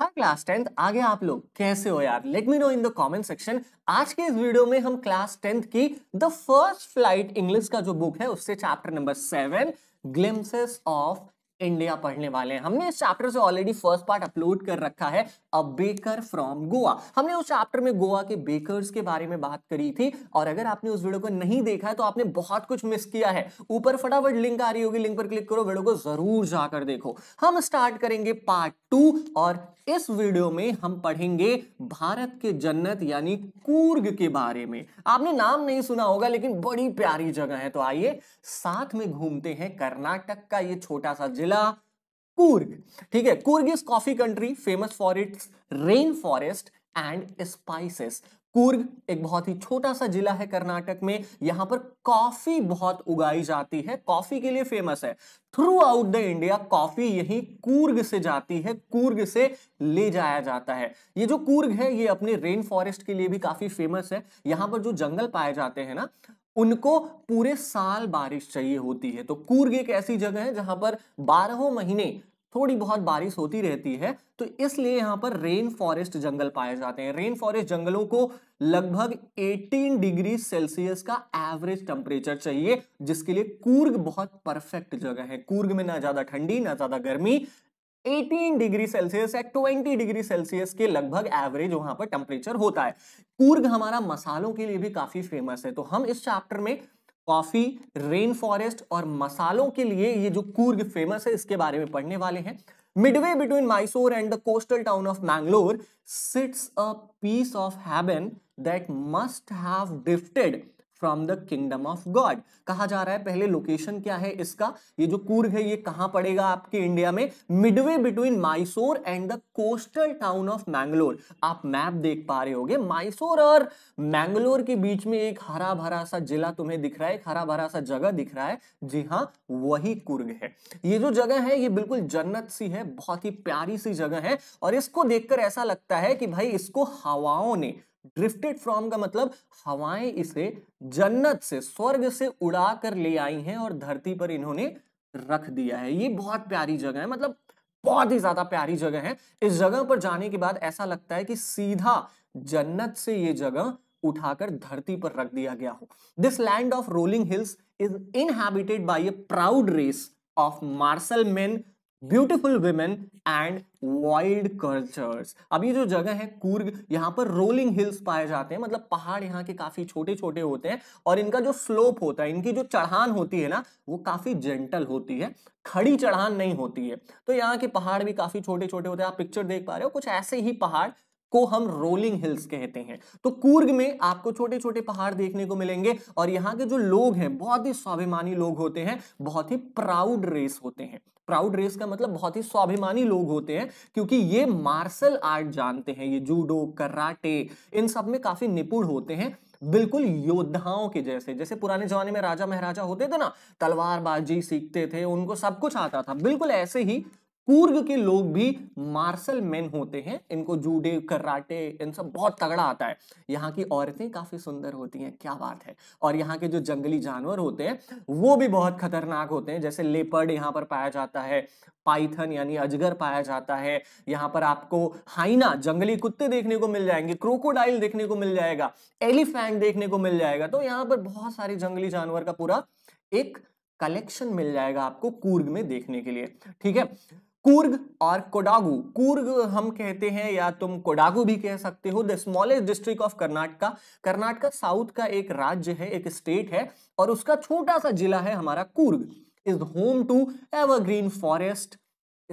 हाँ class 10th, आगे आप लोग कैसे हो यार, let me know in the comment section. आज के इस वीडियो में हम क्लास 10th की द फर्स्ट फ्लाइट इंग्लिश का जो बुक है उससे chapter number 7 glimpses of India पढ़ने वाले हैं। हमने इस चैप्टर से ऑलरेडी फर्स्ट पार्ट अपलोड कर रखा है, अ बेकर फ्रॉम गोवा। हमने उस चैप्टर में गोवा के बेकर्स के बारे में बात करी थी और अगर आपने उस वीडियो को नहीं देखा है तो आपने बहुत कुछ मिस किया है। ऊपर फटाफट लिंक आ रही होगी, लिंक पर क्लिक करो, वीडियो को जरूर जाकर देखो। हम स्टार्ट करेंगे पार्ट 2 और इस वीडियो में हम पढ़ेंगे भारत के जन्नत यानी कूर्ग के बारे में। आपने नाम नहीं सुना होगा लेकिन बड़ी प्यारी जगह है, तो आइए साथ में घूमते हैं कर्नाटक का ये छोटा सा जिला कूर्ग। ठीक है, Coorg is coffee country, famous for its rain forest and spices. Coorg एक बहुत ही छोटा सा जिला है कर्नाटक में, यहाँ पर कॉफी बहुत उगाई जाती है, कॉफी के लिए फेमस है। Throughout the India coffee यही कूर्ग से जाती है, कूर्ग से ले जाया जाता है। ये जो कूर्ग है ये अपने रेन फॉरेस्ट के लिए भी काफी फेमस है। यहाँ पर जो जंगल पाए जाते हैं ना उनको पूरे साल बारिश चाहिए होती है, तो कूर्ग एक ऐसी जगह है जहां पर 12 महीने थोड़ी बहुत बारिश होती रहती है, तो इसलिए यहाँ पर रेन फॉरेस्ट जंगल पाए जाते हैं। रेन फॉरेस्ट जंगलों को लगभग 18 डिग्री सेल्सियस का एवरेज टेम्परेचर चाहिए, जिसके लिए कूर्ग बहुत परफेक्ट जगह है। कूर्ग में ना ज्यादा ठंडी ना ज्यादा गर्मी, 18 डिग्री सेल्सियस या 20 डिग्री सेल्सियस के लगभग एवरेज वहां पर टेम्परेचर होता है। कूर्ग हमारा मसालों के लिए भी काफी फेमस है, तो हम इस चैप्टर में कॉफी, रेन फॉरेस्ट और मसालों के लिए ये जो कूर्ग फेमस है इसके बारे में पढ़ने वाले हैं। Midway between Mysore and the coastal town of Mangalore sits a piece of heaven that must have drifted from the kingdom of God. कहा जा रहा है पहले लोकेशन क्या है इसका, ये जो कूर्ग है ये कहाँ पड़ेगा आपके इंडिया में, midway between Mysore and the coastal town of Mangalore. आप मैप देख पा रहे होगे, माइसोर और मैंगलोर के बीच में एक हरा भरा सा जिला तुम्हें दिख रहा है, एक हरा भरा सा जगह दिख रहा है, जी हाँ वही कूर्ग है। ये जो जगह है ये बिल्कुल जन्नत सी है, बहुत ही प्यारी सी जगह है और इसको देखकर ऐसा लगता है कि भाई इसको हवाओं ने ड्रिफ्टेड फ्रॉम का मतलब हवाएं इसे जन्नत से स्वर्ग से उड़ा कर ले आई हैं और धरती पर इन्होंने रख दिया है। ये बहुत प्यारी जगह है, मतलब बहुत ही ज्यादा प्यारी जगह है। इस जगह पर जाने के बाद ऐसा लगता है कि सीधा जन्नत से ये जगह उठाकर धरती पर रख दिया गया हो। This land of rolling hills is inhabited by a proud race of martial men, beautiful women and wild cultures. अब ये जो जगह है कूर्ग, यहाँ पर रोलिंग हिल्स पाए जाते हैं, मतलब पहाड़ यहाँ के काफी छोटे छोटे होते हैं और इनका जो स्लोप होता है, इनकी जो चढ़ान होती है ना वो काफी जेंटल होती है, खड़ी चढ़ान नहीं होती है, तो यहाँ के पहाड़ भी काफी छोटे छोटे होते हैं। आप पिक्चर देख पा रहे हो, कुछ ऐसे ही पहाड़ को हम रोलिंग हिल्स कहते हैं। तो कूर्ग में आपको छोटे छोटे पहाड़ देखने को मिलेंगे और यहाँ के जो लोग हैं बहुत ही स्वाभिमानी लोग होते हैं, बहुत ही प्राउड रेस होते हैं। प्राउड रेस का मतलब बहुत ही स्वाभिमानी लोग होते हैं क्योंकि ये मार्शल आर्ट जानते हैं, ये जूडो, कराटे, इन सब में काफी निपुण होते हैं, बिल्कुल योद्धाओं के जैसे। जैसे पुराने जमाने में राजा महाराजा होते थे ना, तलवारबाजी सीखते थे, उनको सब कुछ आता था, बिल्कुल ऐसे ही कूर्ग के लोग भी मार्शल मैन होते हैं, इनको जूडे, कराटे, इन सब बहुत तगड़ा आता है। यहाँ की औरतें काफ़ी सुंदर होती हैं, क्या बात है, और यहाँ के जो जंगली जानवर होते हैं वो भी बहुत खतरनाक होते हैं। जैसे लेपर्ड यहाँ पर पाया जाता है, पाइथन यानी अजगर पाया जाता है, यहाँ पर आपको हाइना जंगली कुत्ते देखने को मिल जाएंगे, क्रोकोडाइल देखने को मिल जाएगा, एलिफेंट देखने को मिल जाएगा। तो यहाँ पर बहुत सारे जंगली जानवर का पूरा एक कलेक्शन मिल जाएगा आपको कूर्ग में देखने के लिए। ठीक है, कूर्ग और कोडागु, कूर्ग हम कहते हैं या तुम कोडागु भी कह सकते हो, the smallest district of Karnataka. Karnataka south का एक राज्य है, एक स्टेट है और उसका छोटा सा जिला है हमारा Coorg. Is home to evergreen forest,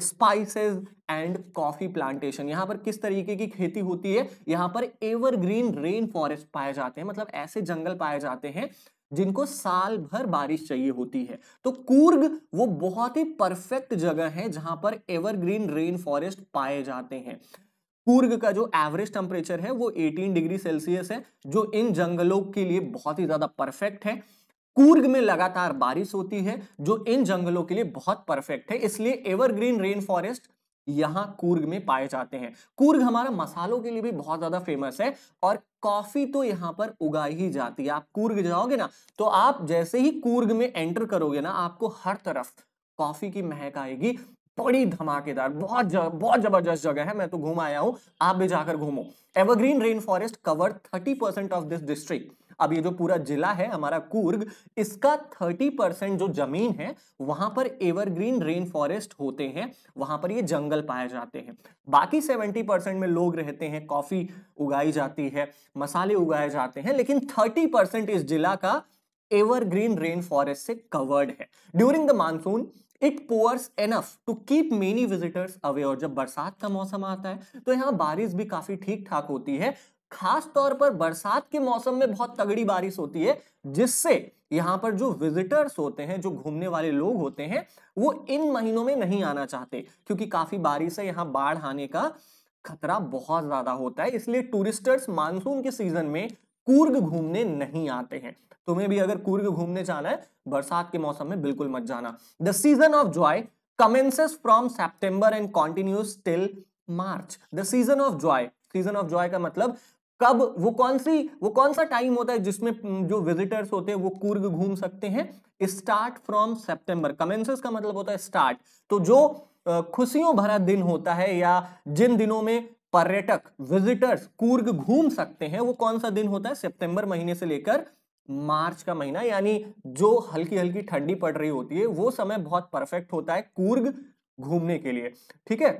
spices and coffee plantation. यहाँ पर किस तरीके की खेती होती है, यहाँ पर एवरग्रीन रेन फॉरेस्ट पाए जाते हैं, मतलब ऐसे जंगल पाए जाते हैं जिनको साल भर बारिश चाहिए होती है। तो कूर्ग वो बहुत ही परफेक्ट जगह है जहां पर एवरग्रीन रेन फॉरेस्ट पाए जाते हैं। कूर्ग का जो एवरेज टेम्परेचर है वो 18 डिग्री सेल्सियस है, जो इन जंगलों के लिए बहुत ही ज्यादा परफेक्ट है। कूर्ग में लगातार बारिश होती है, जो इन जंगलों के लिए बहुत परफेक्ट है, इसलिए एवरग्रीन रेन फॉरेस्ट यहाँ कूर्ग में पाए जाते हैं। कूर्ग हमारा मसालों के लिए भी बहुत ज्यादा फेमस है और कॉफी तो यहाँ पर उगाई ही जाती है। आप कूर्ग जाओगे ना तो आप जैसे ही कूर्ग में एंटर करोगे ना आपको हर तरफ कॉफी की महक आएगी, बड़ी धमाकेदार, बहुत जबरदस्त जगह है, मैं तो घूम आया हूँ, आप भी जाकर घूमो। Evergreen rain forest cover 30% of this district. अब ये जो पूरा जिला है हमारा कूर्ग, इसका 30% जो जमीन है वहां पर एवरग्रीन रेन फॉरेस्ट होते हैं, वहां पर ये जंगल पाए जाते हैं। बाकी 70% में लोग रहते हैं, कॉफी उगाई जाती है, मसाले उगाए जाते हैं, लेकिन 30% इस जिला का एवरग्रीन रेन फॉरेस्ट से कवर्ड है। During the monsoon it pours enough to keep many visitors away. और जब बरसात का मौसम आता है तो यहाँ बारिश भी काफी ठीक ठाक होती है, खास तौर पर बरसात के मौसम में बहुत तगड़ी बारिश होती है, जिससे यहाँ पर जो विजिटर्स होते हैं, जो घूमने वाले लोग होते हैं, वो इन महीनों में नहीं आना चाहते क्योंकि काफी बारिश है, यहाँ बाढ़ आने का खतरा बहुत ज्यादा होता है, इसलिए टूरिस्टर्स मानसून के सीजन में कूर्ग घूमने नहीं आते हैं। तुम्हें भी अगर कूर्ग घूमने जाना है, बरसात के मौसम में बिल्कुल मत जाना। The season of joy commences from September and continues till March. The season of joy, season of joy का मतलब कब, वो कौन सा टाइम होता है जिसमें जो विजिटर्स होते हैं वो कूर्ग घूम सकते हैं। स्टार्ट फ्रॉम सेप्टेम्बर, कमेंसेस का मतलब होता है स्टार्ट, तो जो खुशियों भरा दिन होता है या जिन दिनों में पर्यटक विजिटर्स कूर्ग घूम सकते हैं, वो कौन सा दिन होता है, सितंबर महीने से लेकर मार्च का महीना, यानी जो हल्की हल्की ठंडी पड़ रही होती है, वो समय बहुत परफेक्ट होता है कूर्ग घूमने के लिए। ठीक है,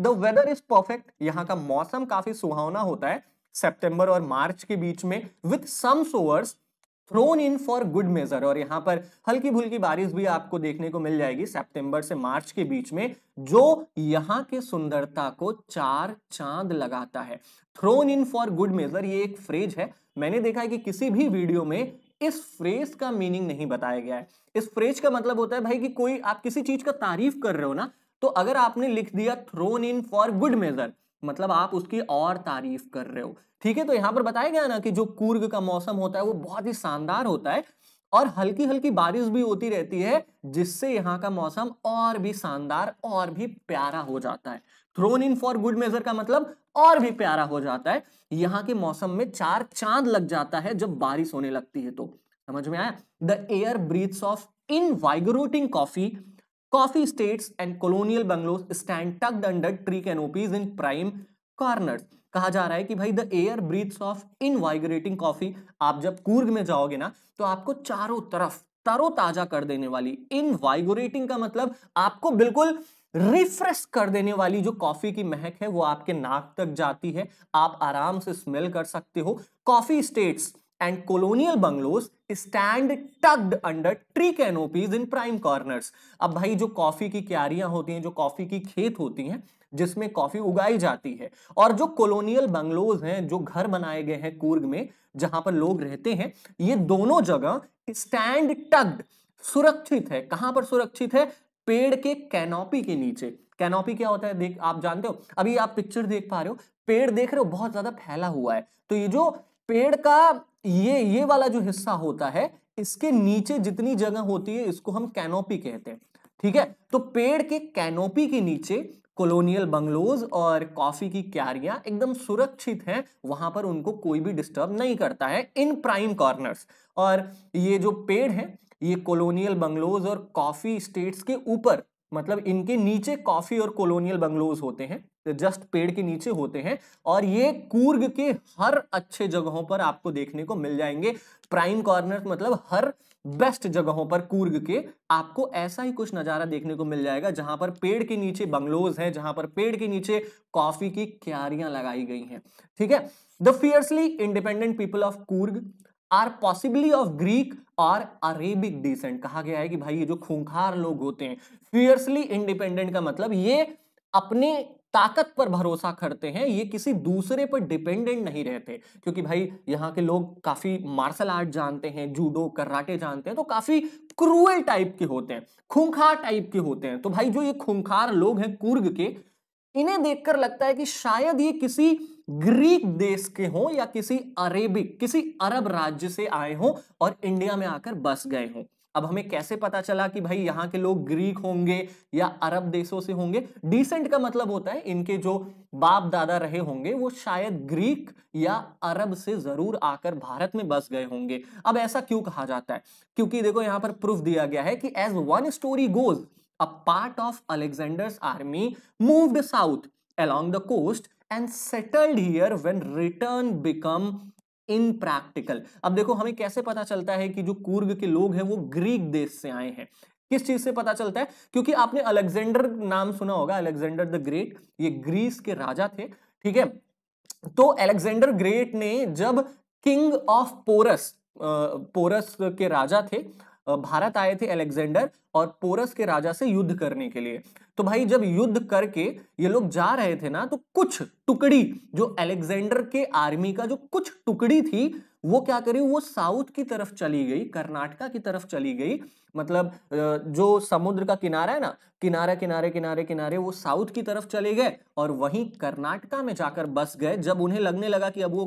द वेदर इज परफेक्ट, यहाँ का मौसम काफी सुहावना होता है सितंबर और मार्च के बीच में, with some showers thrown in for good measure. और यहाँ पर हल्की भुल्की बारिश भी आपको देखने को मिल जाएगी सितंबर से मार्च के बीच में, जो यहाँ के सुंदरता को चार चांद लगाता है। Thrown in for good measure, ये एक फ्रेज है, मैंने देखा है कि किसी भी वीडियो में इस फ्रेज का मीनिंग नहीं बताया गया है। इस फ्रेज का मतलब होता है भाई कि कोई आप किसी चीज का तारीफ कर रहे हो ना, तो अगर आपने लिख दिया thrown in for good measure, मतलब आप उसकी और तारीफ कर रहे हो। ठीक है, तो यहाँ पर बताया गया ना कि जो कूर्ग का मौसम होता है वो बहुत ही शानदार होता है और हल्की हल्की बारिश भी होती रहती है, जिससे यहाँ का मौसम और भी शानदार और भी प्यारा हो जाता है। Thrown in for good measure का मतलब और भी प्यारा हो जाता है, यहाँ के मौसम में चार चांद लग जाता है जब बारिश होने लगती है। तो समझ में आया, the air breathes of invigorating coffee, coffee estates and colonial bungalows stand tucked under tree canopies in prime corners. कहा जा रहा है कि भाई the air breathes of invigorating coffee, आप जब कूर्ग में जाओगे ना तो आपको चारों तरफ तरोताजा कर देने वाली, इनवाइगरेटिंग का मतलब आपको बिल्कुल रिफ्रेश कर देने वाली जो कॉफी की महक है वो आपके नाक तक जाती है, आप आराम से स्मेल कर सकते हो। Coffee estates and colonial bungalows stand tucked under tree canopies in prime corners. अब भाई जो कॉफी की क्यारियां होती हैं, जो कॉफी की खेत होती हैं जिसमें कॉफी उगाई जाती है, और जो कॉलोनियल बंगलोज हैं, जो घर बनाए गए हैं कूर्ग में जहां पर लोग रहते हैं, ये दोनों जगह स्टैंड टक्ड सुरक्षित है। कहां पर सुरक्षित है, पेड़ के कैनोपी के नीचे। कैनोपी क्या होता है, देख आप जानते हो, अभी आप पिक्चर देख पा रहे हो, पेड़ देख रहे हो बहुत ज्यादा फैला हुआ है, तो ये जो पेड़ का ये वाला जो हिस्सा होता है, इसके नीचे जितनी जगह होती है इसको हम कैनोपी कहते हैं। ठीक है, तो पेड़ के कैनोपी के नीचे कॉलोनियल बंगलोज और कॉफी की क्यारियां एकदम सुरक्षित हैं, वहां पर उनको कोई भी डिस्टर्ब नहीं करता है इन प्राइम कॉर्नर्स। और ये जो पेड़ है ये कॉलोनियल बंगलोज और कॉफी स्टेट्स के ऊपर, मतलब इनके नीचे कॉफी और कॉलोनियल बंगलोज होते हैं, जस्ट पेड़ के नीचे होते हैं, और ये कूर्ग के हर अच्छे जगहों पर आपको देखने को मिल जाएंगे। प्राइम कॉर्नर्स मतलब हर बेस्ट जगहों पर कूर्ग के आपको ऐसा ही कुछ नज़ारा देखने को मिल जाएगा, जहां पर पेड़ के नीचे बंगलोज हैं, जहां पर पेड़ के नीचे कॉफी की क्यारियां लगाई गई हैं। ठीक है, the fiercely independent people of Coorg are possibly of Greek और अरेबिक डिसेंट। कहा गया है कि भाई ये जो खूंखार लोग होते हैं, फियर्सली इंडिपेंडेंट का मतलब ये अपने ताकत पर भरोसा करते हैं, ये किसी दूसरे पर डिपेंडेंट नहीं रहते, क्योंकि भाई यहाँ के लोग काफी मार्शल आर्ट जानते हैं, जूडो कराटे जानते हैं, तो काफी क्रूएल टाइप के होते हैं, खूंखार टाइप के होते हैं। तो भाई जो ये खूंखार लोग हैं कूर्ग के, इन्हें देखकर लगता है कि शायद ये किसी ग्रीक देश के हों या किसी अरेबिक, किसी अरब राज्य से आए हों और इंडिया में आकर बस गए हों। अब हमें कैसे पता चला कि भाई यहाँ के लोग ग्रीक होंगे या अरब देशों से होंगे। डिसेंट का मतलब होता है इनके जो बाप दादा रहे होंगे वो शायद ग्रीक या अरब से जरूर आकर भारत में बस गए होंगे। अब ऐसा क्यों कहा जाता है, क्योंकि देखो यहाँ पर प्रूफ दिया गया है कि as one story goes, a part of Alexander's army moved south along the coast and settled here when return became impractical. अब देखो हमें कैसे पता चलता है कि जो कूर्ग के लोग हैं वो ग्रीक देश से आए हैं, किस चीज से पता चलता है? क्योंकि आपने अलेक्जेंडर नाम सुना होगा, अलेक्जेंडर द ग्रेट, ये ग्रीस के राजा थे, ठीक है। तो अलेक्जेंडर ग्रेट ने जब किंग ऑफ पोरस, पोरस के राजा थे, भारत आए थे अलेक्जेंडर और पोरस के राजा से युद्ध करने के लिए। तो भाई जब युद्ध करके ये लोग जा रहे थे ना, तो कुछ टुकड़ी जो अलेक्जेंडर के आर्मी का जो कुछ टुकड़ी थी वो क्या करी, वो साउथ की तरफ चली गई, कर्नाटका की तरफ चली गई। मतलब जो समुद्र का किनारा है ना, किनारे किनारे किनारे किनारे वो साउथ की तरफ चले गए और वहीं कर्नाटका में जाकर बस गए जब उन्हें लगने लगा कि अब वो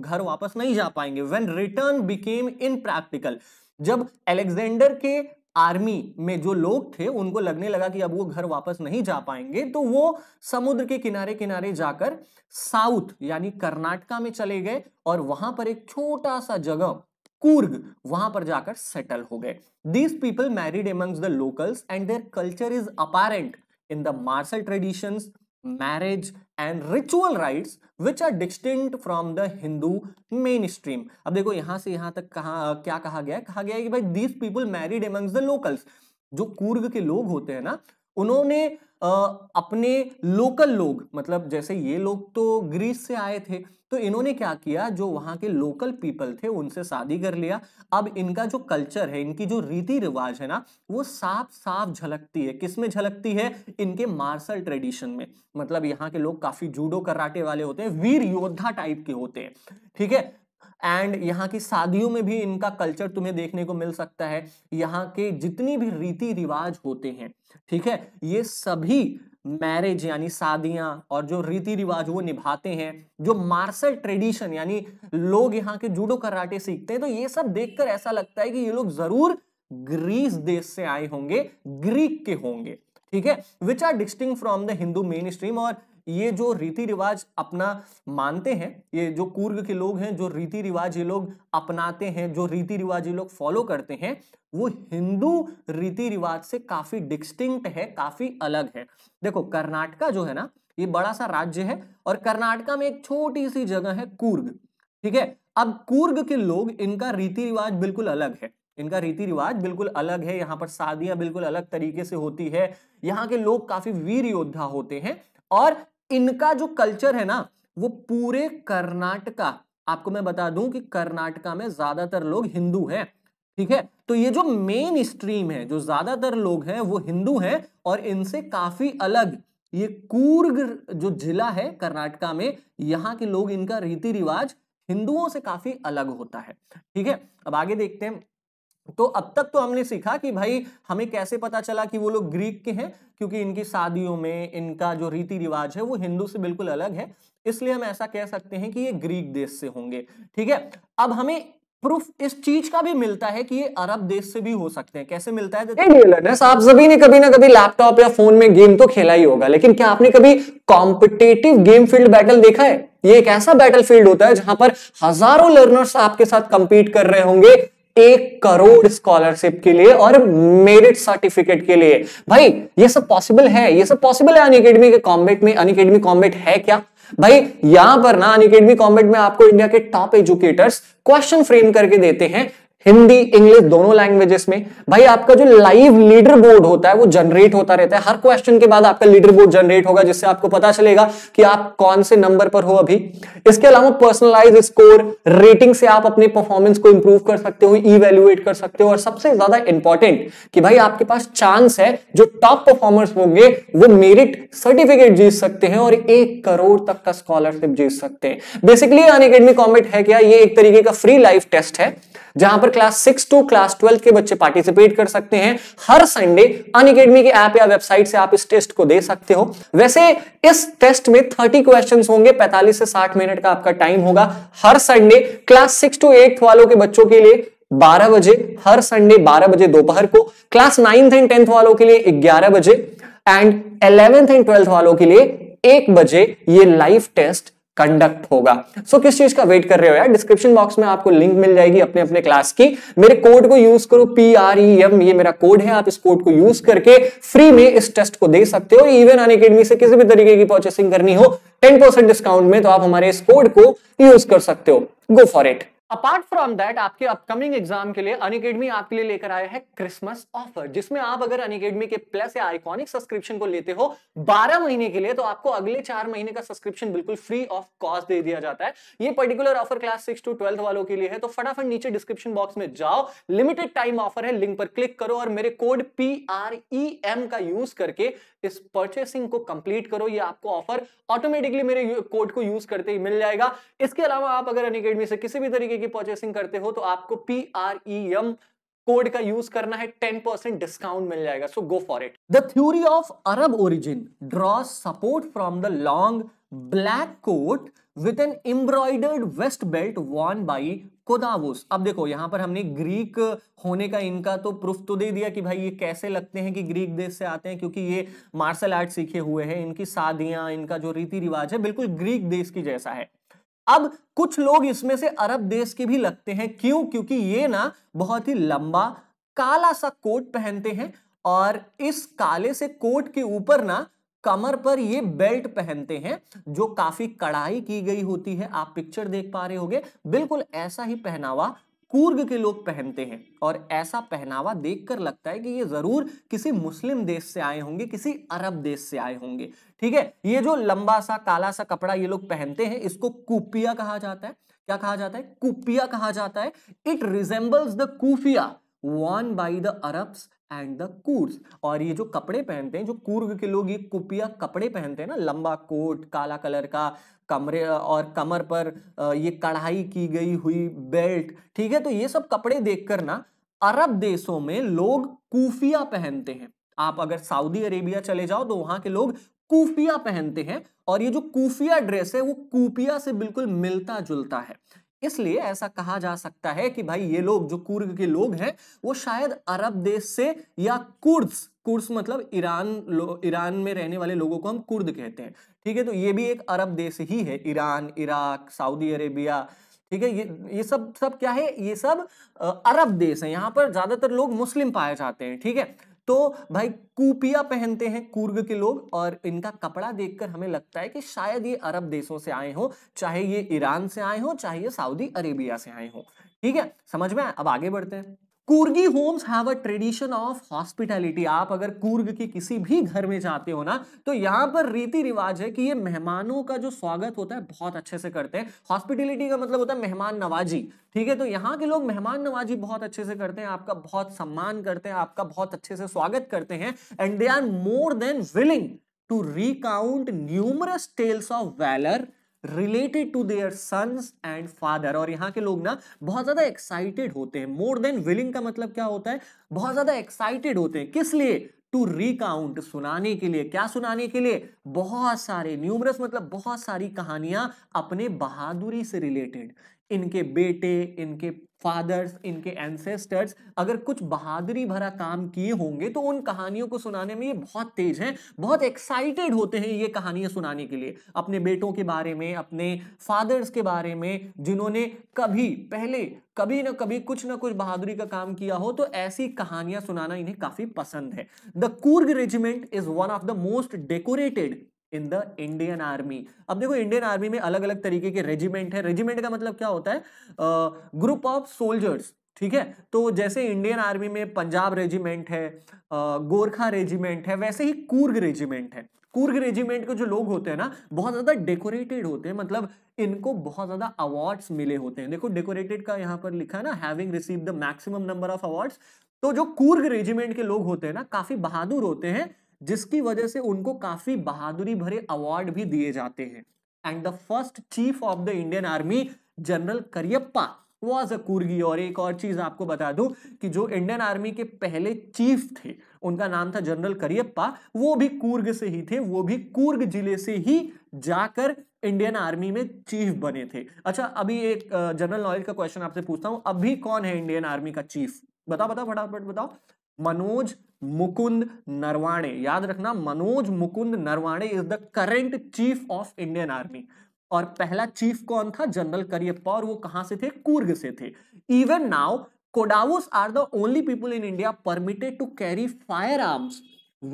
घर वापस नहीं जा पाएंगे। व्हेन रिटर्न बिकेम इम्प्रैक्टिकल, जब अलेक्जेंडर के आर्मी में जो लोग थे उनको लगने लगा कि अब वो घर वापस नहीं जा पाएंगे, तो वो समुद्र के किनारे किनारे जाकर साउथ यानी कर्नाटका में चले गए और वहां पर एक छोटा सा जगह कूर्ग, वहां पर जाकर सेटल हो गए। These people married amongst the locals and their culture is apparent in the martial traditions, marriage and ritual rites which are distinct from the Hindu mainstream. अब देखो यहां से यहां तक क्या कहा गया है? कहा गया है कि भाई these people married amongst the locals, जो कूर्ग के लोग होते हैं ना, उन्होंने अपने लोकल लोग, मतलब जैसे ये लोग तो ग्रीस से आए थे, तो इन्होंने क्या किया, जो वहाँ के लोकल पीपल थे उनसे शादी कर लिया। अब इनका जो कल्चर है, इनकी जो रीति रिवाज है ना, वो साफ साफ झलकती है। किसमें झलकती है? इनके मार्शल ट्रेडिशन में। मतलब यहाँ के लोग काफी जूडो कराटे वाले होते हैं, वीर योद्धा टाइप के होते हैं, ठीक है। एंड यहाँ की शादियों में भी इनका कल्चर तुम्हें देखने को मिल सकता है। यहाँ के जितनी भी रीति रिवाज होते हैं, ठीक है, ये सभी मैरिज यानी शादियां और जो रीति रिवाज वो निभाते हैं। जो मार्शल ट्रेडिशन यानी लोग यहाँ के जूडो कराटे सीखते हैं, तो ये सब देखकर ऐसा लगता है कि ये लोग जरूर ग्रीस देश से आए होंगे, ग्रीक के होंगे, ठीक है। Which are distinct from the Hindu mainstream, और ये जो रीति रिवाज अपना मानते हैं, ये जो कूर्ग के लोग हैं, जो रीति रिवाज ये लोग अपनाते हैं, जो रीति रिवाज ये लोग फॉलो करते हैं, वो हिंदू रीति रिवाज से काफी डिस्टिंक्ट है, काफी अलग है। देखो कर्नाटका जो है ना, ये बड़ा सा राज्य है और कर्नाटका में एक छोटी सी जगह है कूर्ग, ठीक है। अब कूर्ग के लोग, इनका रीति रिवाज बिल्कुल अलग है, इनका रीति रिवाज बिल्कुल अलग है। यहाँ पर शादियां बिल्कुल अलग तरीके से होती है, यहाँ के लोग काफी वीर योद्धा होते हैं और इनका जो कल्चर है ना, वो पूरे कर्नाटका, आपको मैं बता दूं कि कर्नाटका में ज्यादातर लोग हिंदू हैं, ठीक है। तो ये जो मेन स्ट्रीम है, जो ज्यादातर लोग हैं वो हिंदू हैं और इनसे काफी अलग ये कूर्ग जो जिला है कर्नाटका में, यहाँ के लोग, इनका रीति रिवाज हिंदुओं से काफी अलग होता है, ठीक है। अब आगे देखते हैं। तो अब तक तो हमने सीखा कि भाई हमें कैसे पता चला कि वो लोग ग्रीक के हैं, क्योंकि इनकी शादियों में इनका जो रीति रिवाज है वो हिंदू से बिल्कुल अलग है, इसलिए हम ऐसा कह सकते हैं कि ये ग्रीक देश से होंगे, ठीक है। अब हमें प्रूफ इस चीज का भी मिलता है कि ये अरब देश से भी हो सकते हैं। कैसे मिलता है? आप सभी ने कभी ना कभी लैपटॉप या फोन में गेम तो खेला ही होगा, लेकिन क्या आपने कभी कॉम्पिटेटिव गेम फील्ड बैटल देखा है? ये एक ऐसा बैटल फील्ड होता है जहां पर हजारों लर्नर्स आपके साथ कंपीट कर रहे होंगे 1 करोड़ स्कॉलरशिप के लिए और मेरिट सर्टिफिकेट के लिए। भाई ये सब पॉसिबल है, ये सब पॉसिबल है अनएकेडमी के कॉम्बैट में। अनएकेडमी कॉम्बैट है क्या भाई? यहां पर ना अनएकेडमी कॉम्बैट में आपको इंडिया के टॉप एजुकेटर्स क्वेश्चन फ्रेम करके देते हैं हिंदी इंग्लिश दोनों लैंग्वेजेस में। भाई आपका जो लाइव लीडर बोर्ड होता है वो जनरेट होता रहता है, हर क्वेश्चन के बाद आपका लीडर बोर्ड जनरेट होगा जिससे आपको पता चलेगा कि आप कौन से नंबर पर हो अभी। इसके अलावा पर्सनलाइज स्कोर रेटिंग से आप अपने परफॉर्मेंस को इंप्रूव कर सकते हो, इवैल्यूएट कर सकते हो, और सबसे ज्यादा इंपॉर्टेंट कि भाई आपके पास चांस है जो टॉप परफॉर्मर्स होंगे वो मेरिट सर्टिफिकेट जीत सकते हैं और 1 करोड़ तक का स्कॉलरशिप जीत सकते हैं। बेसिकली अनएकेडमी कॉम्बैट है क्या? ये एक तरीके का फ्री लाइव टेस्ट है जहां पर क्लास 6 to class 12 के बच्चे पार्टिसिपेट कर सकते हैं। हर संडे अनएकेडमी के ऐप या वेबसाइट से आप इस टेस्ट को दे सकते हो। वैसे इस टेस्ट में 30 क्वेश्चंस होंगे, 45 से 60 मिनट का आपका टाइम होगा। हर संडे क्लास 6 to 8 वालों के बच्चों के लिए 12 बजे, हर संडे 12 बजे दोपहर को, क्लास 9th and 10th वालों के लिए 11 बजे एंड 11th and 12th वालों के लिए 1 बजे ये लाइव टेस्ट कंडक्ट होगा। So, किस चीज का वेट कर रहे हो यार? डिस्क्रिप्शन बॉक्स में आपको लिंक मिल जाएगी अपने अपने क्लास की। मेरे कोड को यूज करो, PREM ये मेरा कोड है। आप इस कोड को यूज करके फ्री में इस टेस्ट को दे सकते हो। इवन अनअकैडमी से किसी भी तरीके की परचेसिंग करनी हो 10% डिस्काउंट में, तो आप हमारे इस कोड को यूज कर सकते हो। Go for it. Apart from that, आपके अपकमिंग एग्जाम के लिए अनअकैडमी आपके लिए लेकर आया है क्रिसमस ऑफर, जिसमें आप अगर अनअकैडमी के प्लस या आइकॉनिक सब्सक्रिप्शन को लेते हो 12 महीने के लिए, तो आपको अगले 4 महीने का सब्सक्रिप्शन बिल्कुल फ्री ऑफ कॉस्ट दे दिया जाता है। ये पर्टिकुलर ऑफर क्लास 6 to 12 वालों के लिए है। तो फटाफट नीचे डिस्क्रिप्शन बॉक्स में जाओ, लिमिटेड टाइम ऑफर है, लिंक पर क्लिक करो और मेरे कोड PREM का यूज करके इस परचेसिंग को कंप्लीट करो। ये आपको ऑफर ऑटोमेटिकली मेरे कोड को यूज करते ही मिल जाएगा। इसके अलावा आप अगर अनअकैडमी से किसी भी तरीके की परचेसिंग करते हो तो आपको PREM कोड का यूज करना है, 10% डिस्काउंट मिल जाएगा। So go for it. The theory of Arab origin draw support from the long black coat with an embroidered waist belt worn by Kodavas. अब देखो यहां पर हमने ग्रीक होने का इनका तो प्रूफ तो दे दिया कि भाई ये कैसे लगते हैं कि ग्रीक देश से आते हैं, क्योंकि ये मार्शल आर्ट सीखे हुए हैं, इनकी शादियां, इनका जो रीति रिवाज है बिल्कुल ग्रीक देश की जैसा है। अब कुछ लोग इसमें से अरब देश के भी लगते हैं, क्यों? क्योंकि ये ना बहुत ही लंबा काला सा कोट पहनते हैं और इस काले से कोट के ऊपर ना कमर पर ये बेल्ट पहनते हैं जो काफी कड़ाई की गई होती है। आप पिक्चर देख पा रहे होगे, बिल्कुल ऐसा ही पहनावा कूर्ग के लोग पहनते हैं और ऐसा पहनावा देखकर लगता है कि ये जरूर किसी मुस्लिम देश से आए होंगे, किसी अरब देश से आए होंगे। ठीक है, ये जो लंबा सा काला सा कपड़ा ये लोग पहनते हैं इसको कुपिया कहा जाता है। क्या कहा जाता है? कुपिया कहा जाता है। It resembles the kufiya worn by the Arabs and the Kurds। और ये जो कपड़े पहनते हैं जो कूर्ग के लोग, ये कुपिया कपड़े पहनते हैं ना, लंबा कोट, काला कलर का, कमरे और कमर पर ये कढ़ाई की गई हुई बेल्ट। ठीक है, तो ये सब कपड़े देखकर ना अरब देशों में लोग कुफिया पहनते हैं। आप अगर सऊदी अरेबिया चले जाओ तो वहां के लोग कुफिया पहनते हैं और ये जो कुफिया ड्रेस है वो कुपिया से बिल्कुल मिलता जुलता है। इसलिए ऐसा कहा जा सकता है कि भाई ये लोग जो कूर्ग के लोग हैं वो शायद अरब देश से या कुर्द्स, कुर्द्स मतलब ईरान में रहने वाले लोगों को हम कुर्द कहते हैं। ठीक है, तो ये भी एक अरब देश ही है, ईरान, इराक, सऊदी अरेबिया। ठीक है, ये सब क्या है, ये सब अरब देश है। यहाँ पर ज्यादातर लोग मुस्लिम पाए जाते हैं। ठीक है, तो भाई कुपिया पहनते हैं कूर्ग के लोग और इनका कपड़ा देखकर हमें लगता है कि शायद ये अरब देशों से आए हों, चाहे ये ईरान से आए हों, चाहे ये सऊदी अरेबिया से आए हों। ठीक है, समझ में आया? अब आगे बढ़ते हैं। Coorgi homes have a tradition of hospitality. आप अगर कूर्ग के किसी भी घर में जाते हो ना तो यहाँ पर रीति रिवाज है कि ये मेहमानों का जो स्वागत होता है बहुत अच्छे से करते हैं। हॉस्पिटैलिटी का मतलब होता है मेहमान नवाजी। ठीक है, तो यहाँ के लोग मेहमान नवाजी बहुत अच्छे से करते हैं, आपका बहुत सम्मान करते हैं, आपका बहुत अच्छे से स्वागत करते हैं। And they are more than willing to recount numerous tales of valour related to their sons and father. और यहाँ के लोग ना बहुत ज्यादा एक्साइटेड होते हैं। मोर देन विलिंग का मतलब क्या होता है? बहुत ज्यादा एक्साइटेड होते हैं। किस लिए? टू रिकाउंट, सुनाने के लिए। क्या सुनाने के लिए? बहुत सारे, न्यूमरस मतलब बहुत सारी कहानियां अपने बहादुरी से रिलेटेड। इनके बेटे, इनके फादर्स, इनके एंसेस्टर्स अगर कुछ बहादुरी भरा काम किए होंगे तो उन कहानियों को सुनाने में ये बहुत तेज हैं, बहुत एक्साइटेड होते हैं ये कहानियाँ सुनाने के लिए, अपने बेटों के बारे में, अपने फादर्स के बारे में, जिन्होंने कभी पहले कभी ना कभी कुछ ना कुछ बहादुरी का काम किया हो। तो ऐसी कहानियाँ सुनाना इन्हें काफ़ी पसंद है। The Coorg regiment is one of the most decorated in the Indian army. अब देखो इंडियन आर्मी में अलग अलग तरीके के रेजिमेंट है। रेजिमेंट का मतलब क्या होता है? Group of soldiers. ठीक है, तो जैसे इंडियन आर्मी में पंजाब रेजिमेंट है, गोरखा रेजिमेंट है, वैसे ही कूर्ग रेजिमेंट है। कूर्ग रेजिमेंट के जो लोग होते हैं ना बहुत ज़्यादा डेकोरेटेड होते हैं, मतलब इनको बहुत ज़्यादा अवार्ड्स मिले होते हैं। देखो डेकोरेटेड का यहाँ पर लिखा है ना, having receive the maximum number of awards. तो जो कूर्ग रेजिमेंट के लोग होते हैं ना काफ़ी बहादुर होते हैं, जिसकी वजह से उनको काफी बहादुरी भरे अवार्ड भी दिए जाते हैं। And the first chief of the Indian army general Cariappa was a Coorgi. और एक और चीज आपको बता दूं कि जो इंडियन आर्मी के पहले चीफ थे उनका नाम था जनरल करियप्पा, वो भी कूर्ग से ही थे, वो भी कूर्ग जिले से ही जाकर इंडियन आर्मी में चीफ बने थे। अच्छा, अभी एक जनरल नॉलेज का क्वेश्चन आपसे पूछता हूं, अभी कौन है इंडियन आर्मी का चीफ? बताओ बताओ, फटाफट बताओ। मनोज मुकुंद नरवाणे। याद रखना, Manoj Mukund Naravane is the current chief of Indian army. और पहला चीफ कौन था? जनरल करियप्पा। और वो कहां से थे? कूर्ग से थे। Even now Kodagus are the only people in India permitted to carry firearms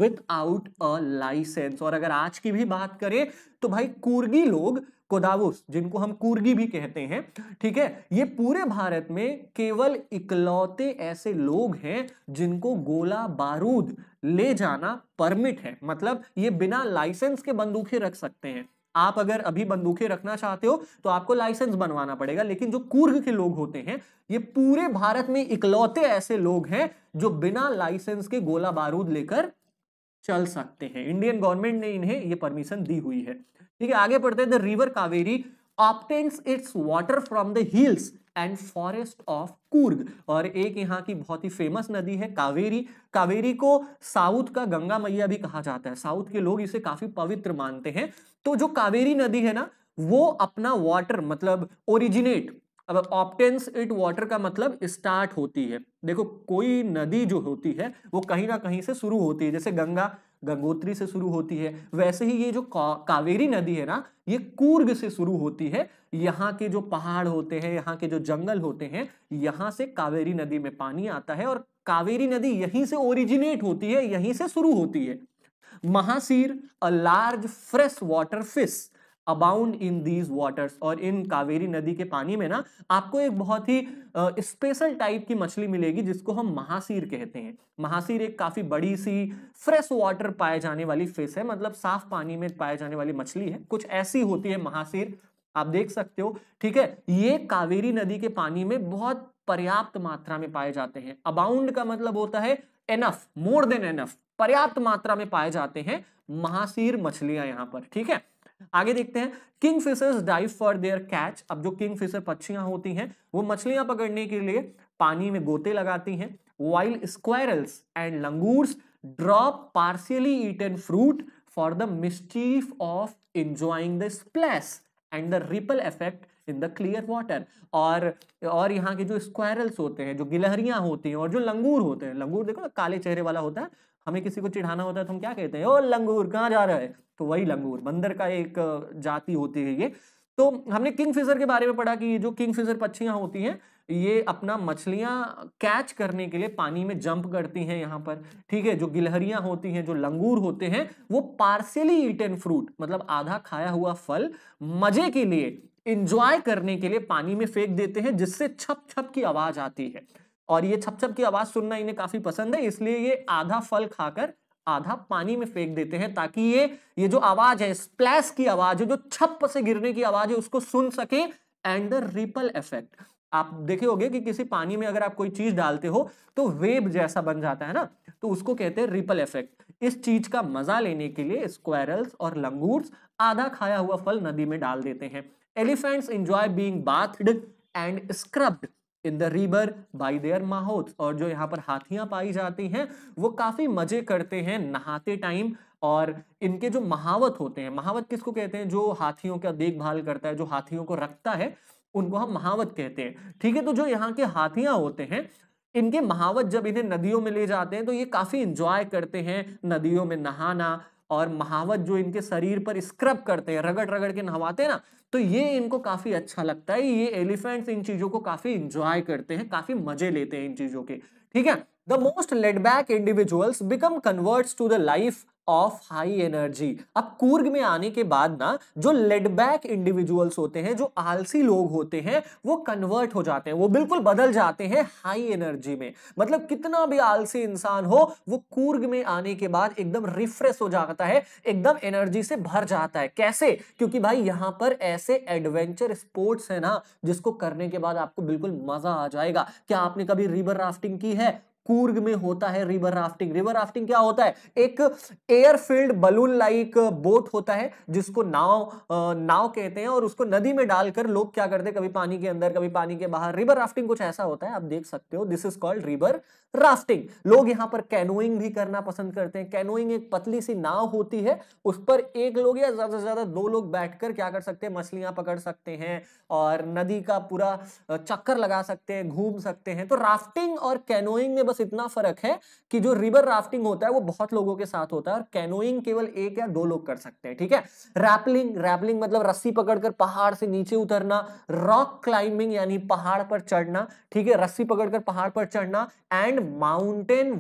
without a licence. और अगर आज की भी बात करें तो भाई कूर्गी लोग, कोडागुस जिनको हम कूर्गी भी कहते हैं, ठीक है, ये पूरे भारत में केवल इकलौते ऐसे लोग हैं जिनको गोला बारूद ले जाना परमिट है। मतलब ये बिना लाइसेंस के बंदूकें रख सकते हैं। आप अगर अभी बंदूकें रखना चाहते हो तो आपको लाइसेंस बनवाना पड़ेगा, लेकिन जो कूर्ग के लोग होते हैं ये पूरे भारत में इकलौते ऐसे लोग हैं जो बिना लाइसेंस के गोला बारूद लेकर चल सकते हैं। इंडियन गवर्नमेंट ने इन्हें ये परमिशन दी हुई है। ठीक है, आगे पढ़ते हैं। The river Kaveri obtains its water from the hills and forest of Coorg. और एक यहाँ की बहुत ही फेमस नदी है कावेरी। कावेरी को साउथ का गंगा मैया भी कहा जाता है, साउथ के लोग इसे काफी पवित्र मानते हैं। तो जो कावेरी नदी है ना, वो अपना वाटर, मतलब ओरिजिनेट, अब ऑब्टेन्स इट वाटर का मतलब स्टार्ट होती है। देखो कोई नदी जो होती है वो कहीं ना कहीं से शुरू होती है, जैसे गंगा गंगोत्री से शुरू होती है, वैसे ही ये जो कावेरी नदी है ना, ये कूर्ग से शुरू होती है। यहाँ के जो पहाड़ होते हैं, यहाँ के जो जंगल होते हैं, यहाँ से कावेरी नदी में पानी आता है और कावेरी नदी यहीं से ओरिजिनेट होती है, यहीं से शुरू होती है। Mahseer a large fresh water fish abound in these waters. और इन कावेरी नदी के पानी में ना आपको एक बहुत ही स्पेशल टाइप की मछली मिलेगी जिसको हम महासीर कहते हैं। महासीर एक काफ़ी बड़ी सी फ्रेश वाटर पाए जाने वाली फिश है, मतलब साफ पानी में पाए जाने वाली मछली है, कुछ ऐसी होती है महासीर, आप देख सकते हो। ठीक है, ये कावेरी नदी के पानी में बहुत पर्याप्त मात्रा में पाए जाते हैं। अबाउंड का मतलब होता है एनफ, मोर देन एनफ, पर्याप्त मात्रा में पाए जाते हैं महासीर मछलियाँ यहाँ पर। ठीक है, आगे देखते हैं। Kingfishers dive for their catch. अब जो किंग फिशर पक्षियां होती हैं वो मछलियां पकड़ने के लिए पानी में गोते लगाती हैं। While squirrels and langurs drop partially eaten fruit for the mischief of enjoying the splash and the ripple effect in the clear water. और यहाँ के जो स्क्वायरल्स होते हैं, जो गिलहरियां होती हैं, और जो लंगूर होते हैं, लंगूर देखो ना काले चेहरे वाला होता है, हमें किसी को चिढ़ाना होता है तो हम क्या कहते हैं? ओ लंगूर कहाँ जा रहा है, तो वही लंगूर बंदर का एक जाति होती है ये। तो हमने किंगफिशर के बारे में पढ़ा कि जो किंगफिशर पक्षियाँ होती हैं ये अपना मछलियाँ कैच करने के लिए पानी में जंप करती हैं यहाँ पर। ठीक है, जो गिलहरियाँ होती हैं, जो लंगूर होते हैं, वो पार्शियली ईटन फ्रूट, मतलब आधा खाया हुआ फल, मजे के लिए, इंजॉय करने के लिए पानी में फेंक देते हैं, जिससे छप छप की आवाज़ आती है। और ये छप छप की आवाज़ सुनना इन्हें काफ़ी पसंद है, इसलिए ये आधा फल खाकर आधा पानी में फेंक देते हैं, ताकि ये जो आवाज़ है, स्प्लैश की आवाज़ है, जो छप से गिरने की आवाज़ है, उसको सुन सके। एंड द रिपल इफेक्ट, आप देखे होगे कि किसी पानी में अगर आप कोई चीज़ डालते हो तो वेव जैसा बन जाता है ना, तो उसको कहते हैं रिपल इफेक्ट। इस चीज़ का मज़ा लेने के लिए स्क्वायरल्स और लंगूर्स आधा खाया हुआ फल नदी में डाल देते हैं। Elephants enjoy being bathed and scrubbed in the river by their mahouts. और जो यहाँ पर हाथियाँ पाई जाती हैं वो काफ़ी मज़े करते हैं नहाते टाइम। और इनके जो महावत होते हैं, महावत किसको कहते हैं? जो हाथियों का देखभाल करता है, जो हाथियों को रखता है, उनको हम महावत कहते हैं। ठीक है, तो जो यहाँ के हाथियाँ होते हैं, इनके महावत जब इन्हें नदियों में ले जाते हैं तो ये काफ़ी इंजॉय करते हैं नदियों में नहाना। और महावत जो इनके शरीर पर स्क्रब करते हैं, रगड़ रगड़ के नहवाते हैं ना, तो ये इनको काफ़ी अच्छा लगता है। ये एलिफेंट्स इन चीज़ों को काफ़ी इंजॉय करते हैं, काफ़ी मजे लेते हैं इन चीज़ों के। ठीक है, the most laidback individuals become converts to the life of high energy. अब कूर्ग में आने के बाद ना जो लेडबैक इंडिविजुअल्स होते हैं, जो आलसी लोग होते हैं, वो कन्वर्ट हो जाते हैं, वो बिल्कुल बदल जाते हैं हाई एनर्जी में। मतलब कितना भी आलसी इंसान हो, वो कूर्ग में आने के बाद एकदम रिफ्रेश हो जाता है, एकदम एनर्जी से भर जाता है। कैसे? क्योंकि भाई यहाँ पर ऐसे एडवेंचर स्पोर्ट्स है ना जिसको करने के बाद आपको बिल्कुल मजा आ जाएगा। क्या आपने कभी रिवर राफ्टिंग की है? कूर्ग में होता है रिवर राफ्टिंग। रिवर राफ्टिंग क्या होता है? एक एयरफील्ड बलून लाइक बोट होता है जिसको नाव कहते हैं, और उसको नदी में डालकर लोग क्या करते हैं, कभी पानी के अंदर कभी पानी के बाहर। रिवर राफ्टिंग कुछ ऐसा होता है, आप देख सकते हो। This is called river rafting. लोग यहाँ पर कैनोइंग भी करना पसंद करते हैं। कैनोइंग एक पतली सी नाव होती है, उस पर एक लोग या ज्यादा से ज्यादा दो लोग बैठकर क्या कर सकते हैं, मछलियां पकड़ सकते हैं और नदी का पूरा चक्कर लगा सकते हैं, घूम सकते हैं। तो राफ्टिंग और कैनोइंग में बस इतना फर्क है कि जो रिवर राफ्टिंग होता है वो बहुत लोगों के साथ होता है और कैनोइंग केवल एक या दो लोग कर सकते हैं, ठीक है। रैपलिंग मतलब रस्सी पकड़कर पहाड़ से नीचे उतरना, रॉक क्लाइंबिंग यानी पहाड़ पर चढ़ना, ठीक है, रस्सी पकड़कर पहाड़ पर चढ़ना, and mountain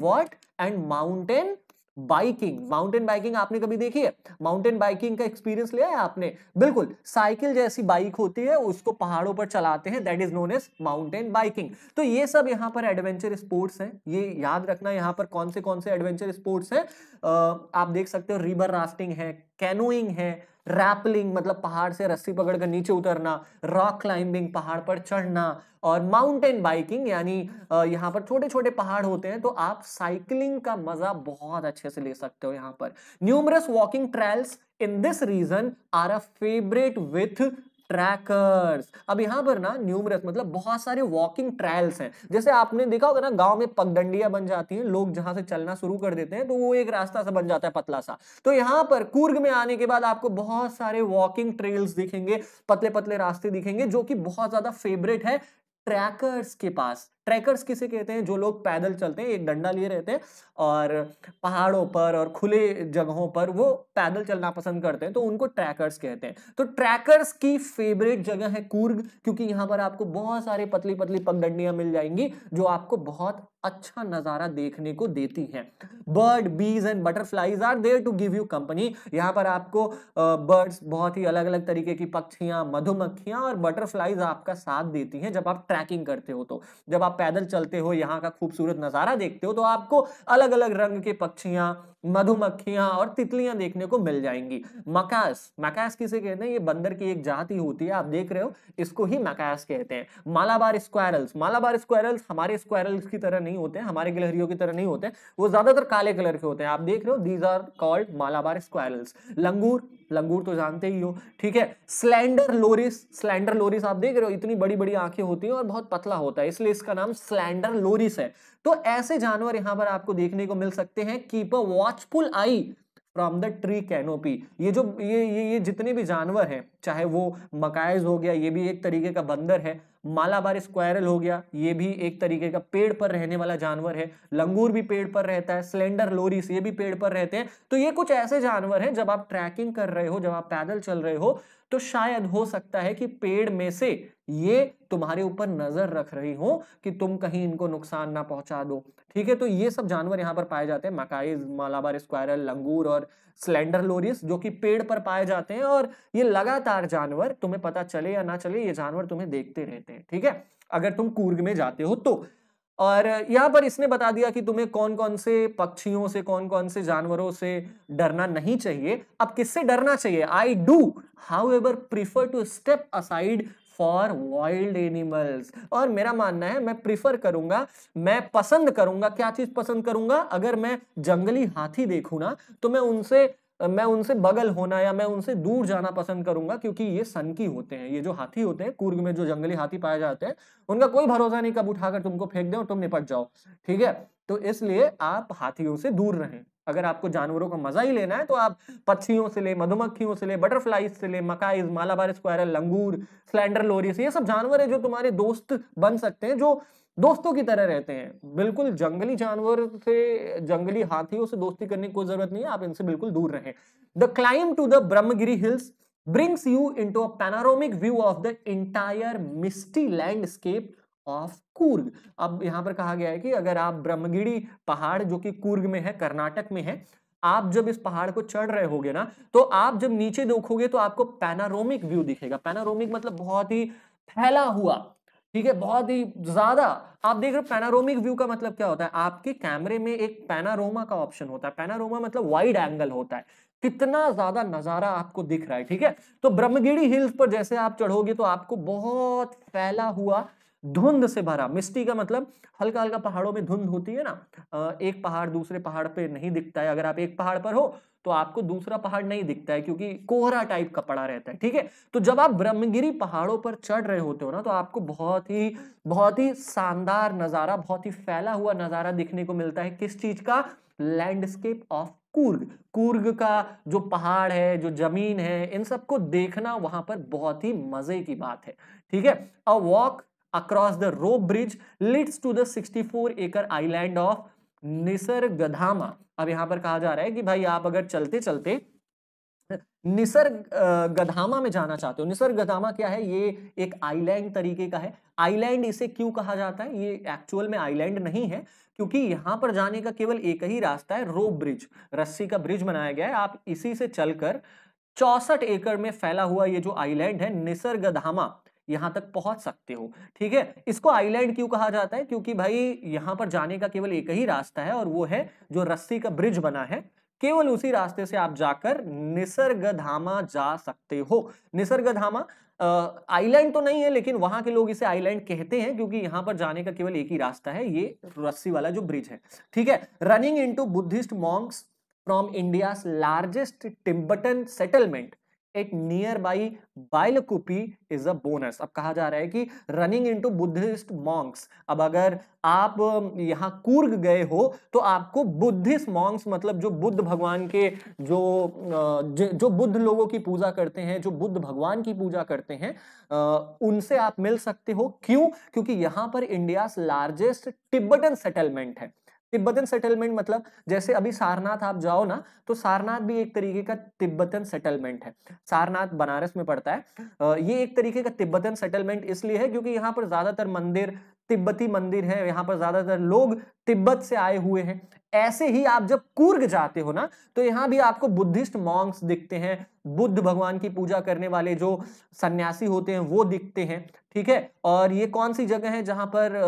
biking. Mountain biking आपने कभी देखी है? माउंटेन बाइकिंग का एक्सपीरियंस लिया है आपने? बिल्कुल, साइकिल जैसी बाइक होती है उसको पहाड़ों पर चलाते हैं, that is known as mountain biking. तो ये सब यहाँ पर एडवेंचर स्पोर्ट्स हैं, ये याद रखना। यहाँ पर कौन से एडवेंचर स्पोर्ट्स हैं आप देख सकते हो, रिवर राफ्टिंग है, कैनोइंग है, रैपलिंग मतलब पहाड़ से रस्सी पकड़कर नीचे उतरना, रॉक क्लाइंबिंग पहाड़ पर चढ़ना, और माउंटेन बाइकिंग यानी यहाँ पर छोटे छोटे पहाड़ होते हैं तो आप साइकिलिंग का मजा बहुत अच्छे से ले सकते हो यहाँ पर। Numerous walking trails in this region are a favourite with trekkers. अब यहाँ पर ना न्यूमरस मतलब बहुत सारे वॉकिंग ट्रायल्स हैं। जैसे आपने देखा होगा ना गांव में पगडंडियां बन जाती हैं, लोग जहां से चलना शुरू कर देते हैं तो वो एक रास्ता सा बन जाता है पतला सा। तो यहाँ पर कूर्ग में आने के बाद आपको बहुत सारे वॉकिंग ट्रेल्स दिखेंगे, पतले पतले रास्ते दिखेंगे, जो कि बहुत ज्यादा फेवरेट है ट्रैकर्स के पास। ट्रैकर्स किसे कहते हैं? जो लोग पैदल चलते हैं, एक डंडा लिए रहते हैं और पहाड़ों पर और खुले जगहों पर वो पैदल चलना पसंद करते हैं, तो उनको ट्रैकर्स कहते हैं। तो ट्रैकर्स की फेवरेट जगह है कूर्ग, क्योंकि यहाँ पर आपको बहुत सारे पतली पतली पगडंडियां मिल जाएंगी जो आपको बहुत अच्छा नजारा देखने को देती हैं। Bird, bees and butterflies are there to give you company. यहाँ पर आपको बर्ड्स, बहुत ही अलग अलग तरीके की पक्षियां, मधुमक्खियां और बटरफ्लाईज आपका साथ देती हैं जब आप ट्रैकिंग करते हो। तो जब आप पैदल चलते हो, यहाँ का खूबसूरत नजारा देखते हो, तो आपको अलग अलग रंग के पक्षियां, मधुमक्खियां और तितलियां देखने को मिल जाएंगी। मकास, मकास किसे कहते हैं? ये बंदर की एक जाति होती है, आप देख रहे हो, इसको ही मकास कहते हैं। मालाबार स्क्वायरल्स, मालाबार स्क्वायरल्स हमारे स्क्वायरल्स की तरह नहीं होते, हमारे गिलहरियों की तरह नहीं होते, वो ज्यादातर काले कलर के होते हैं, आप देख रहे हो, these are called Malabar squirrels. लंगूर, लंगूर तो जानते ही हो, ठीक है। स्लैंडर लोरिस, स्लैंडर लोरिस आप देख रहे हो, इतनी बड़ी बड़ी आंखें होती हैं और बहुत पतला होता है, इसलिए इसका नाम स्लैंडर लोरिस है। तो ऐसे जानवर यहाँ पर आपको देखने को मिल सकते हैं। Keep a watchful eye from the tree canopy. ये जो ये जितने भी जानवर हैं, चाहे वो मकाइज हो गया, ये भी एक तरीके का बंदर है, मालाबार स्क्वायरल हो गया, ये भी एक तरीके का पेड़ पर रहने वाला जानवर है, लंगूर भी पेड़ पर रहता है, स्लेंडर लोरिस ये भी पेड़ पर रहते हैं। तो ये कुछ ऐसे जानवर हैं जब आप ट्रैकिंग कर रहे हो, जब आप पैदल चल रहे हो, तो शायद हो सकता है कि पेड़ में से ये तुम्हारे ऊपर नजर रख रही हो कि तुम कहीं इनको नुकसान ना पहुंचा दो, ठीक है। तो ये सब जानवर यहाँ पर पाए जाते हैं, मकाइज, मालाबार स्क्वायरल, लंगूर और स्लेंडर लोरिस, जो कि पेड़ पर पाए जाते हैं। और ये लगातार जानवर, तुम्हें पता चले या ना चले, ये जानवर तुम्हें देखते रहते हैं, ठीक है, अगर तुम कूर्ग में जाते हो तो। और यहाँ पर इसने बता दिया कि तुम्हें कौन कौन से पक्षियों से, कौन कौन से जानवरों से डरना नहीं चाहिए। अब किससे डरना चाहिए? I do however prefer to step aside for wild animals. और मेरा मानना है, मैं प्रिफर करूंगा, मैं पसंद करूंगा, क्या चीज पसंद करूंगा? अगर मैं जंगली हाथी देखूं ना तो मैं उनसे बगल होना या मैं उनसे दूर जाना पसंद करूंगा, क्योंकि ये सनकी होते हैं। ये जो हाथी होते हैं कूर्ग में, जो जंगली हाथी पाए जाते हैं, उनका कोई भरोसा नहीं कब उठाकर तुमको फेंक दें और तुम निपट जाओ, ठीक है। तो इसलिए आप हाथियों से दूर रहें। अगर आपको जानवरों का मजा ही लेना है तो आप पक्षियों से ले, मधुमक्खियों से ले, बटरफ्लाई से ले, मकाइज, मालाबार स्क्वायरल, लंगूर, स्लैंडर लोरिस, ये सब जानवर है जो तुम्हारे दोस्त बन सकते हैं, जो दोस्तों की तरह रहते हैं। बिल्कुल जंगली जानवर से, जंगली हाथियों से दोस्ती करने की कोई जरूरत नहीं है, आप इनसे बिल्कुल दूर रहें। The climb to the Brahmagiri hills brings you into a panoramic view of the entire misty landscape of Coorg. अब यहाँ पर कहा गया है कि अगर आप ब्रह्मगिरी पहाड़, जो कि कूर्ग में है, कर्नाटक में है, आप जब इस पहाड़ को चढ़ रहे होगे ना, तो आप जब नीचे देखोगे तो आपको पैनोरामिक व्यू दिखेगा। पैनोरामिक मतलब बहुत ही फैला हुआ, ठीक है, बहुत ही ज्यादा, आप देख रहे हो। पैनोरामिक व्यू का मतलब क्या होता है? आपके कैमरे में एक पैनोरामा का ऑप्शन होता है, पैनोरामा मतलब वाइड एंगल होता है, कितना ज्यादा नजारा आपको दिख रहा है, ठीक है। तो ब्रह्मगिरी हिल्स पर जैसे आप चढ़ोगे तो आपको बहुत फैला हुआ, धुंध से भरा, मिस्टी का मतलब हल्का हल्का पहाड़ों में धुंध होती है ना, एक पहाड़ दूसरे पहाड़ पे नहीं दिखता है। अगर आप एक पहाड़ पर हो तो आपको दूसरा पहाड़ नहीं दिखता है, क्योंकि कोहरा टाइप का पड़ा रहता है, ठीक है। तो जब आप ब्रह्मगिरी पहाड़ों पर चढ़ रहे होते हो ना, तो आपको बहुत ही शानदार नजारा, बहुत ही फैला हुआ नजारा दिखने को मिलता है। किस चीज का? Landscape of Coorg. कूर्ग का जो पहाड़ है, जो जमीन है, इन सबको देखना वहां पर बहुत ही मजे की बात है, ठीक है। A walk across the rope bridge leads to the 64-acre island of Nisargadhama. अब यहां पर कहा जा रहा है कि भाई आप अगर चलते चलते निसर्गधामा में जाना चाहते हो। निसर्गधामा क्या है? ये एक आइलैंड तरीके का है। आइलैंड इसे क्यों कहा जाता है? ये एक्चुअल में आइलैंड नहीं है, क्योंकि यहाँ पर जाने का केवल एक ही रास्ता है, रोप ब्रिज, रस्सी का ब्रिज बनाया गया है। आप इसी से चलकर 64 एकड़ में फैला हुआ ये जो आइलैंड है निसर्गधामा, यहाँ तक पहुंच सकते हो। ठीक है, इसको आइलैंड क्यों कहा जाता है? क्योंकि भाई यहाँ पर जाने का केवल एक ही रास्ता है और वो है जो रस्सी का ब्रिज बना है, केवल उसी रास्ते से आप जाकर निसर्गधामा जा सकते हो। निसर्गधामा आइलैंड तो नहीं है, लेकिन वहां के लोग इसे आइलैंड कहते हैं क्योंकि यहाँ पर जाने का केवल एक ही रास्ता है, ये रस्सी वाला जो ब्रिज है। ठीक है, running into Buddhist monks from India's largest Tibetan settlement at nearby Bylakuppe is a bonus. अब कहा जा रहा है कि रनिंग इनटू बुद्धिस्ट मॉन्क्स, अब अगर आप यहाँ कूर्ग गए हो तो आपको बुद्धिस्ट मॉन्क्स, मतलब जो बुद्ध भगवान के जो बुद्ध लोगों की पूजा करते हैं, जो बुद्ध भगवान की पूजा करते हैं, उनसे आप मिल सकते हो। क्यों? क्योंकि यहाँ पर इंडियाज लार्जेस्ट टिब्बतन सेटलमेंट है। तिब्बतन सेटलमेंट मतलब जैसे अभी सारनाथ आप जाओ ना, तो सारनाथ भी एक तरीके का तिब्बतन सेटलमेंट है। सारनाथ बनारस में पड़ता है। ये एक तरीके का तिब्बतन सेटलमेंट इसलिए है क्योंकि यहाँ पर ज्यादातर मंदिर तिब्बती मंदिर है, यहाँ पर ज्यादातर लोग तिब्बत से आए हुए हैं। ऐसे ही आप जब कूर्ग जाते हो ना, तो यहाँ भी आपको बुद्धिस्ट मॉन्क्स दिखते हैं, बुद्ध भगवान की पूजा करने वाले जो सन्यासी होते हैं वो दिखते हैं। ठीक है, और ये कौन सी जगह है जहाँ पर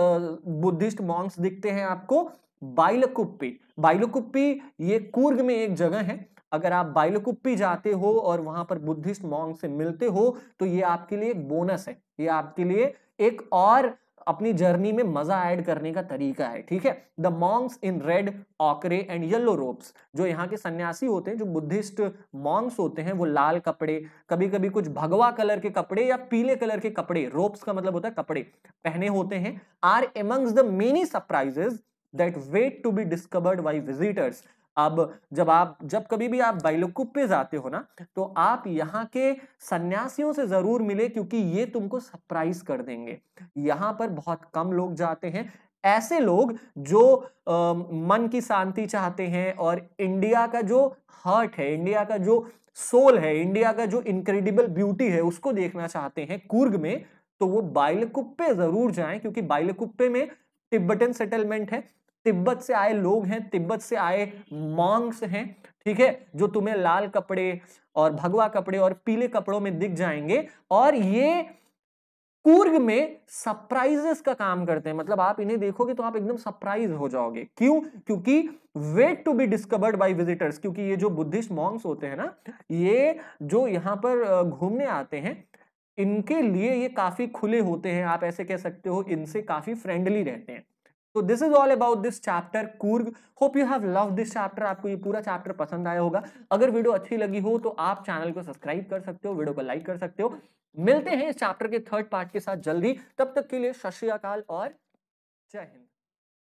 बुद्धिस्ट मॉन्क्स दिखते हैं आपको? बाइलकुप्पी। बाइलकुप्पी ये कूर्ग में एक जगह है। अगर आप बाइलकुप्पी जाते हो और वहां पर बुद्धिस्ट मॉन्क से मिलते हो तो ये आपके लिए एक बोनस है, ये आपके लिए एक और अपनी जर्नी में मजा ऐड करने का तरीका है। ठीक है, the monks in red ochre and yellow robes, जो यहाँ के सन्यासी होते हैं, जो बुद्धिस्ट मॉन्क्स होते हैं, वो लाल कपड़े, कभी कभी कुछ भगवा कलर के कपड़े या पीले कलर के कपड़े, रोप्स का मतलब होता है कपड़े, पहने होते हैं। Are amongst the many surprises That wait to be discovered by visitors। अब जब कभी भी आप बाइलकुप्पे जाते हो ना, तो आप यहाँ के सन्यासियों से जरूर मिले, क्योंकि ये तुमको सरप्राइज कर देंगे। यहाँ पर बहुत कम लोग जाते हैं, ऐसे लोग जो मन की शांति चाहते हैं और इंडिया का जो हार्ट है, इंडिया का जो सोल है, इंडिया का जो इनक्रेडिबल ब्यूटी है, उसको देखना चाहते हैं कूर्ग में, तो वो बाइलकुप्पे जरूर जाएं, क्योंकि बाइलकुप्पे में तिब्बतन सेटलमेंट है, तिब्बत से आए लोग हैं, तिब्बत से आए मॉन्क्स हैं। ठीक है, जो तुम्हें लाल कपड़े और भगवा कपड़े और पीले कपड़ों में दिख जाएंगे, और ये कूर्ग में सरप्राइजेस का काम करते हैं। मतलब आप इन्हें देखोगे तो आप एकदम सरप्राइज हो जाओगे। क्यों? क्योंकि wait to be discovered by visitors, क्योंकि ये जो बुद्धिस्ट मॉन्क्स होते हैं ना, ये जो यहाँ पर घूमने आते हैं, इनके लिए ये काफी खुले होते हैं, आप ऐसे कह सकते हो, इनसे काफी फ्रेंडली रहते हैं। तो this is all about this chapter Coorg. Hope you have loved this chapter. आपको ये पूरा चैप्टर पसंद आया होगा। अगर वीडियो अच्छी लगी हो तो आप चैनल को सब्सक्राइब कर सकते हो, वीडियो को लाइक कर सकते हो। मिलते हैं इस चैप्टर के थर्ड पार्ट के साथ जल्दी। तब तक के लिए सत श्री अकाल और जय हिंद।